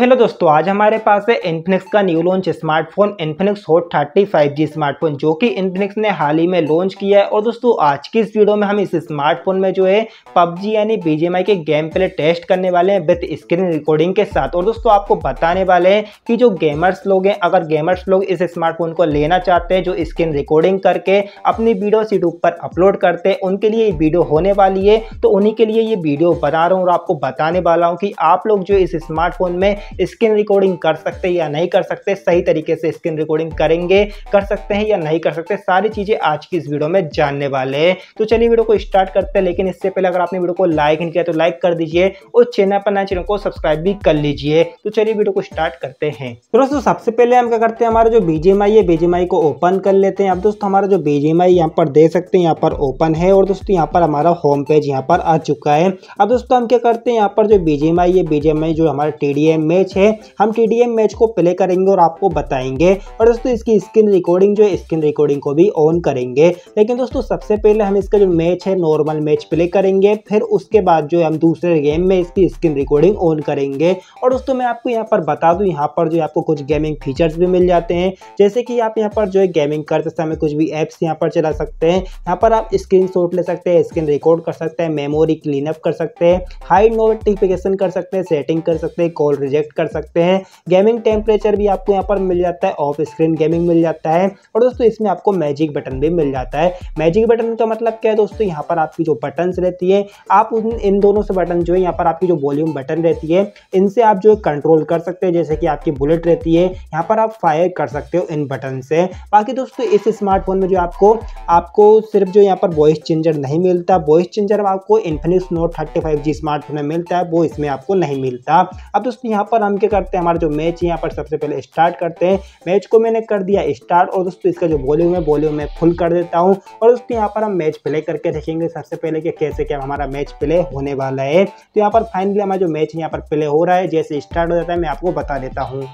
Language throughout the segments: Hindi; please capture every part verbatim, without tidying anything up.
हेलो दोस्तों, आज हमारे पास है इन्फिनिक्स का new launch smartphone Infinix Hot thirty five G smartphone, जो कि इन्फिनिक्स ने हाल ही में लॉन्च किया है। और दोस्तों आज की इस वीडियो में हम इस स्मार्टफोन में जो है पबजी यानी बीजीएमआई के गेम प्ले टेस्ट करने वाले हैं विद स्क्रीन रिकॉर्डिंग के साथ। और दोस्तों आपको बताने वाले हैं कि जो गेमर्स लोग हैं, अगर गेमर्स लोग इस स्मार्टफोन को लेना चाहते हैं जो स्क्रीन रिकॉर्डिंग करके अपनी वीडियोस यूट्यूब पर अपलोड करते हैं, उनके लिए ये वीडियो होने वाली है। तो उन्हीं के लिए ये वीडियो बना रहा हूँ और आपको बताने वाला हूँ कि आप लोग जो इस स्मार्टफोन में स्क्रीन रिकॉर्डिंग कर सकते या नहीं कर सकते, सही तरीके से स्क्रीन रिकॉर्डिंग करेंगे कर सकते हैं या नहीं कर सकते, सारी चीजें आज की इस वीडियो में जानने वाले हैं। तो चलिए वीडियो को स्टार्ट करते हैं, लेकिन इससे पहले अगर आपने वीडियो को लाइक नहीं किया तो लाइक कर दीजिए और चैनल पर नए चैनल को सब्सक्राइब भी कर लीजिए। तो चलिए वीडियो को स्टार्ट करते हैं। तो दोस्तों सबसे पहले हम क्या करते हैं, हमारा जो बीजीएमआई है बीजीएमआई को ओपन कर लेते हैं। अब दोस्तों हमारा जो बीजीएमआई यहाँ पर देख सकते हैं यहाँ पर ओपन है और दोस्तों यहाँ पर हमारा होम पेज यहाँ पर आ चुका है। अब दोस्तों हम क्या करते हैं, यहाँ पर जो बीजीएमआई है बीजीएमआई जो हमारा टीडीएम मैच है, हम टीडीएम मैच को प्ले करेंगे और आपको बताएंगे। और दोस्तों इसकी स्क्रीन रिकॉर्डिंग जो है स्क्रीन रिकॉर्डिंग को भी ऑन करेंगे। लेकिन दोस्तों सबसे पहले हम इसका जो मैच है नॉर्मल मैच प्ले करेंगे, फिर उसके बाद जो है हम दूसरे गेम में इसकी स्क्रीन रिकॉर्डिंग ऑन करेंगे। और दोस्तों मैं आपको यहाँ पर बता दूँ, यहाँ पर जो आपको कुछ गेमिंग फीचर्स भी मिल जाते हैं, जैसे कि आप यहाँ पर जो है गेमिंग करते समय कुछ भी ऐप्स यहाँ पर चला सकते हैं। यहाँ पर आप स्क्रीन शॉट ले सकते हैं, स्क्रीन रिकॉर्ड कर सकते हैं, मेमोरी क्लीन अप कर सकते हैं, हाइड नोटिफिकेशन कर सकते हैं, सेटिंग कर सकते हैं, कॉल रिजेक्ट कर सकते हैं। गेमिंग टेम्परेचर भी आपको यहाँ पर मिल जाता है, ऑफ स्क्रीन गेमिंग मिल जाता है। और दोस्तों इसमें आपको मैजिक बटन भी मिल जाता है। मैजिक बटन का मतलब क्या है दोस्तों, यहाँ पर आपकी जो बटन्स रहती है, आप उन इन दोनों से बटन जो है यहाँ पर आपकी जो वॉल्यूम बटन रहती है, इनसे आप जो है कंट्रोल कर सकते हैं। जैसे कि आपकी बुलेट रहती है, यहाँ पर आप फायर कर सकते हो इन बटन से। बाकी दोस्तों इस स्मार्टफोन में जो आपको आपको सिर्फ जो यहाँ पर वॉइस चेंजर नहीं मिलता, वॉइस चेंजर आपको Infinix Note thirty five G smartphone में मिलता है, वो इसमें आपको नहीं मिलता। अब दोस्तों यहाँ पर हम क्या करते हैं, हमारा जो मैच है यहाँ पर सबसे पहले स्टार्ट करते हैं। मैच को मैंने कर दिया स्टार्ट और दोस्तों इसका जो वॉल्यूम है वॉल्यूम मैं फुल कर देता हूँ। और दोस्तों यहाँ पर हम मैच प्ले करके देखेंगे सबसे पहले कि कैसे क्या हमारा मैच प्ले होने वाला है। तो यहाँ पर फाइनली हमारा जो मैच है यहाँ पर प्ले हो रहा है। जैसे स्टार्ट हो जाता है मैं आपको बता देता हूँ।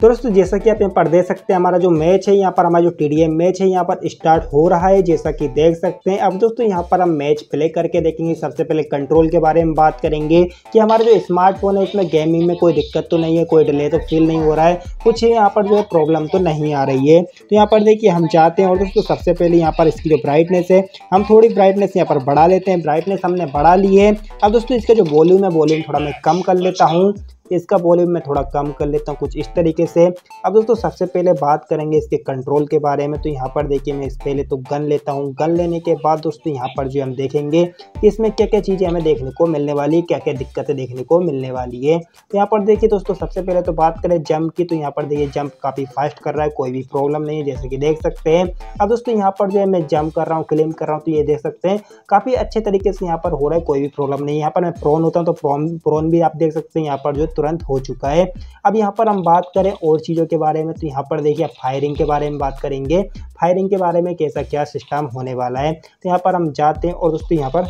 तो दोस्तों जैसा कि आप यहाँ पर देख सकते हैं हमारा जो मैच है यहाँ पर हमारा जो टीडीएम मैच है यहाँ पर स्टार्ट हो रहा है, जैसा कि देख सकते हैं। अब दोस्तों यहाँ पर हम मैच प्ले करके देखेंगे। सबसे पहले कंट्रोल के बारे में बात करेंगे कि हमारा जो स्मार्टफोन है इसमें गेमिंग में कोई दिक्कत तो नहीं है, कोई डिले तो फील नहीं हो रहा है, कुछ यहाँ पर जो है प्रॉब्लम तो नहीं आ रही है। तो यहाँ पर देखिए हम चाहते हैं। और दोस्तों सबसे पहले यहाँ पर इसकी जो ब्राइटनेस है हम थोड़ी ब्राइटनेस यहाँ पर बढ़ा लेते हैं। ब्राइटनेस हमने बढ़ा ली है। अब दोस्तों इसका जो वॉल्यूम है वॉल्यूम थोड़ा मैं कम कर लेता हूँ, इसका वॉल्यूम मैं थोड़ा कम कर लेता हूँ कुछ इस तरीके से। अब दोस्तों सबसे पहले बात करेंगे इसके कंट्रोल के बारे में। तो यहाँ पर देखिए मैं इस पहले तो गन लेता हूँ। गन लेने के बाद दोस्तों यहाँ पर जो हम देखेंगे कि इसमें क्या क्या चीज़ें हमें देखने को मिलने वाली है, क्या क्या दिक्कतें देखने को मिलने वाली है। तो यहाँ पर देखिए दोस्तों सबसे पहले तो बात करें जंप की, तो यहाँ पर देखिए जंप काफ़ी फास्ट कर रहा है, कोई भी प्रॉब्लम नहीं है, जैसे कि देख सकते हैं। अब दोस्तों यहाँ पर जो है मैं जंप कर रहा हूँ, क्लेम कर रहा हूँ, तो ये देख सकते हैं काफ़ी अच्छे तरीके से यहाँ पर हो रहा है, कोई भी प्रॉब्लम नहीं है। यहाँ पर मैं प्रोन होता हूँ तो प्रोन प्रोन भी आप देख सकते हैं यहाँ पर जो तुरंत हो चुका है। अब यहाँ पर हम बात करें और चीज़ों के बारे में, तो यहाँ पर देखिए फायरिंग के बारे में बात करेंगे। फायरिंग के बारे में कैसा क्या सिस्टम होने वाला है, तो यहाँ पर हम जाते हैं। और दोस्तों यहाँ पर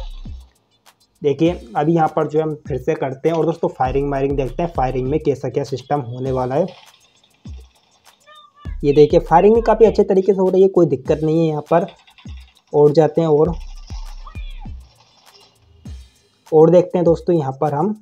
देखिए अभी यहाँ पर जो हम फिर से करते हैं। और दोस्तों फायरिंग वायरिंग देखते हैं फायरिंग में कैसा क्या सिस्टम होने वाला है। ये देखिए फायरिंग भी काफ़ी अच्छे तरीके से हो रही है, कोई दिक्कत नहीं है यहाँ पर। और जाते हैं और, और देखते हैं दोस्तों यहाँ पर हम।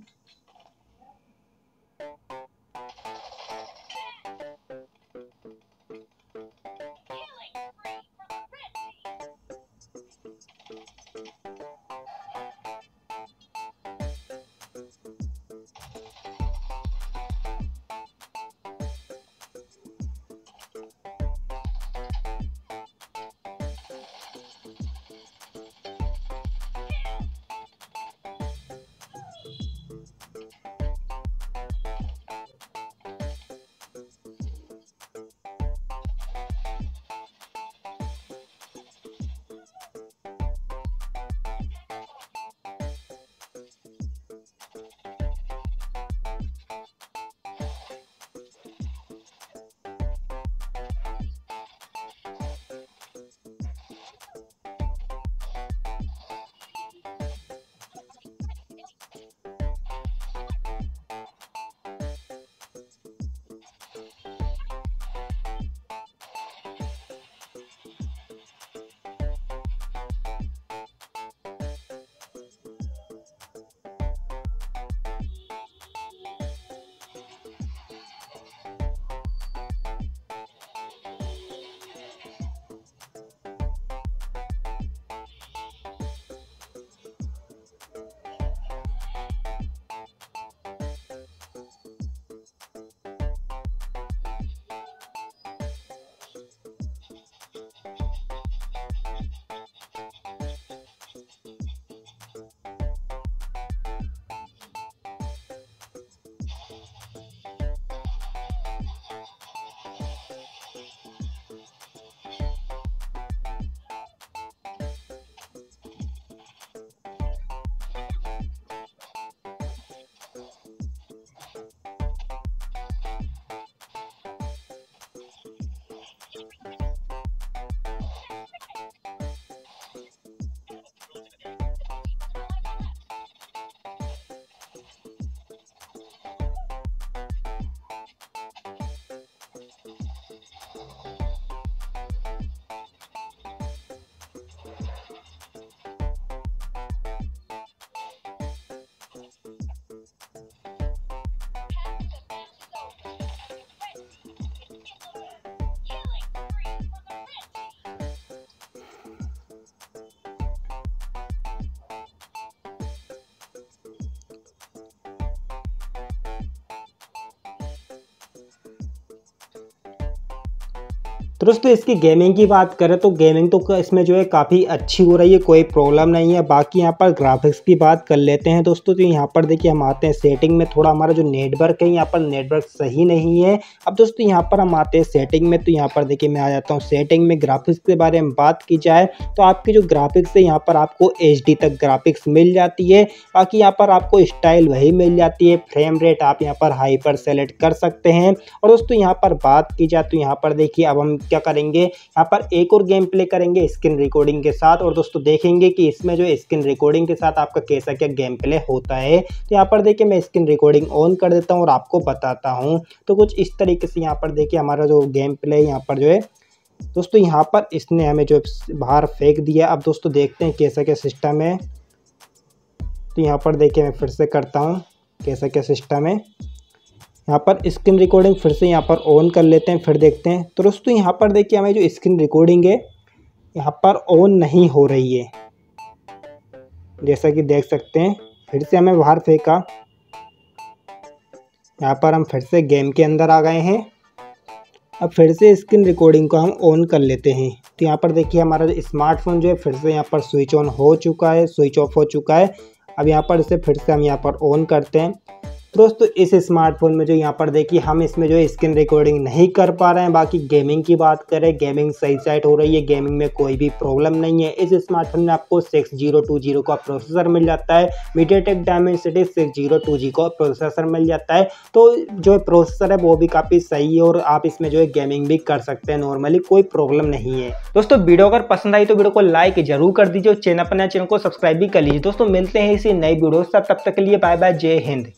तो दोस्तों इसकी गेमिंग की बात करें तो गेमिंग तो इसमें जो है काफ़ी अच्छी हो रही है, कोई प्रॉब्लम नहीं है। बाकी यहाँ पर ग्राफिक्स की बात कर लेते हैं दोस्तों, तो यहाँ पर देखिए हम आते हैं सेटिंग में। थोड़ा हमारा जो नेटवर्क है यहाँ पर नेटवर्क सही नहीं है। अब दोस्तों यहाँ पर हम आते हैं सेटिंग में, तो यहाँ पर देखिए मैं आ जाता हूँ सेटिंग में। ग्राफिक्स के बारे में बात की जाए तो आपकी जो ग्राफिक्स है यहाँ पर आपको एच डी तक ग्राफिक्स मिल जाती है। बाकी यहाँ पर आपको स्टाइल वही मिल जाती है, फ्रेम रेट आप यहाँ पर हाई पर सेलेक्ट कर सकते हैं। और दोस्तों यहाँ पर बात की जाए तो यहाँ पर देखिए अब हम क्या करेंगे, यहाँ पर एक और गेम प्ले करेंगे स्क्रीन रिकॉर्डिंग के साथ, और दोस्तों देखेंगे कि इसमें जो स्क्रीन रिकॉर्डिंग के साथ आपका कैसा क्या गेम प्ले होता है। तो यहाँ पर देखिए मैं स्क्रीन रिकॉर्डिंग ऑन कर देता हूँ और आपको बताता हूँ। तो कुछ इस तरीके से यहाँ पर देखिए हमारा जो गेम प्ले यहाँ पर जो है दोस्तों, यहाँ पर इसने हमें जो बाहर फेंक दिया। अब दोस्तों देखते हैं कैसा क्या सिस्टम है। तो यहाँ पर देखिए मैं फिर से करता हूँ कैसा क्या सिस्टम है। यहाँ पर स्क्रीन रिकॉर्डिंग फिर से यहाँ पर ऑन कर लेते हैं, फिर देखते हैं। तो दोस्तों यहाँ पर देखिए हमें जो स्क्रीन रिकॉर्डिंग है यहाँ पर ऑन नहीं हो रही है, जैसा कि देख सकते हैं। फिर से हमें बाहर फेंका, यहाँ पर हम फिर से गेम के अंदर आ गए हैं। अब फिर से स्क्रीन रिकॉर्डिंग को हम ऑन कर लेते हैं। तो यहाँ पर देखिए हमारा स्मार्टफोन जो है फिर से यहाँ पर स्विच ऑन हो चुका है, स्विच ऑफ हो चुका है। अब यहाँ पर इसे फिर से हम यहाँ पर ऑन करते हैं। दोस्तों इस स्मार्टफोन में जो यहाँ पर देखिए हम इसमें जो है स्क्रीन रिकॉर्डिंग नहीं कर पा रहे हैं। बाकी गेमिंग की बात करें, गेमिंग सही साइट हो रही है, गेमिंग में कोई भी प्रॉब्लम नहीं है। इस स्मार्टफोन में आपको सिक्स ज़ीरो टू ज़ीरो का प्रोसेसर मिल जाता है, MediaTek Dimensity six zero two G का प्रोसेसर मिल जाता है। तो जो प्रोसेसर है वो भी काफ़ी सही है और आप इसमें जो है गेमिंग भी कर सकते हैं नॉर्मली, कोई प्रॉब्लम नहीं है। दोस्तों वीडियो अगर पसंद आई तो वीडियो को लाइक जरूर कर दीजिए और चैनल पर नए चैनल को सब्सक्राइब भी कर लीजिए। दोस्तों मिलते हैं इसी नई वीडियो से, तब तक के लिए बाय बाय, जय हिंद।